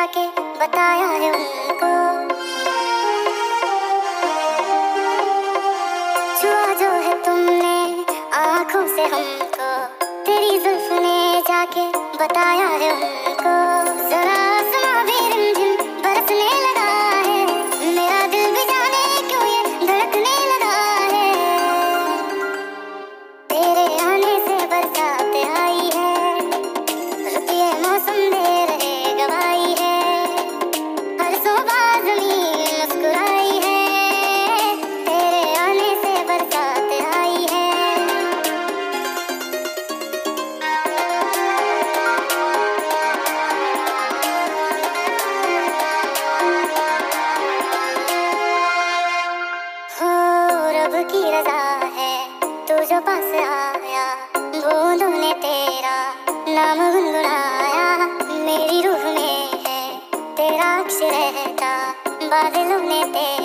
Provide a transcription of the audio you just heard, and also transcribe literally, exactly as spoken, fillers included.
जाके बताया है उनको, छुआ जो है तुमने आँखों से हमको, तेरी जुल्फ ने जाके बताया है उनको। जरा सुना भी रिमझिम बरसने लगा है, मेरा दिल भी जाने क्यों ये धड़कने लगा है। तेरे आने से बरसात आई है, रुती है मौसम दे रहे गवाही है। हर सुबह जमीन मुस्कुराई है, तेरे आने से बरसात आई है। की रजा है तू जो पास आया, बूंदों ने तेरा नाम गुनगुनाया। मेरी रूह में है तेरा अक्ष रहता, बादलों ने तेरा